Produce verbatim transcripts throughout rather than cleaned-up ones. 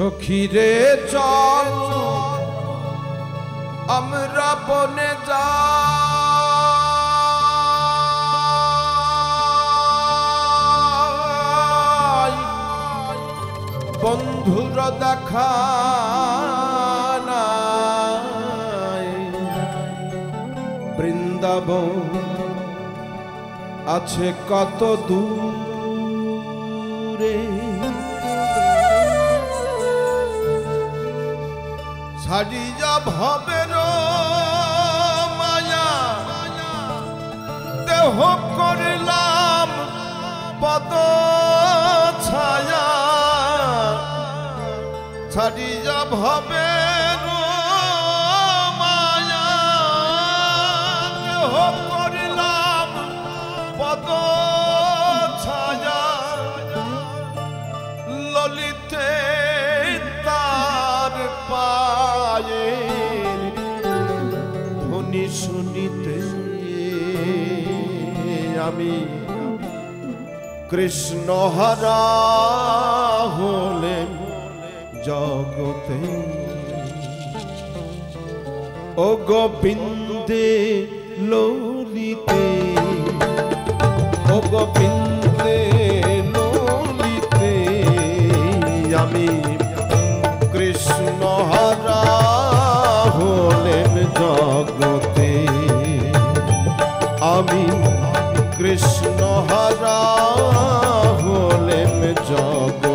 সখী রে চল আমরা বনে যাই বন্ধুর দেখা নাই বৃন্দাবন আছে কত দূরে ছাড়িয়া ভবের মায়া দেহ করিলাম পদ ছায়া ছাড়িয়া ভবের মায়া দেহ করিলাম পদ ছায়া ললিতে তার পা ধ্বনি শুনিতে আমি কৃষ্ণ হারা হলে জগতে ও গোবিন্দে ললিতে ও গোবিন্দে ললিতে আমি কৃষ্ণ হারা হলেন জগতে আমি কৃষ্ণ হারা হলেন জগতে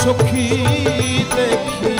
সখী দেখি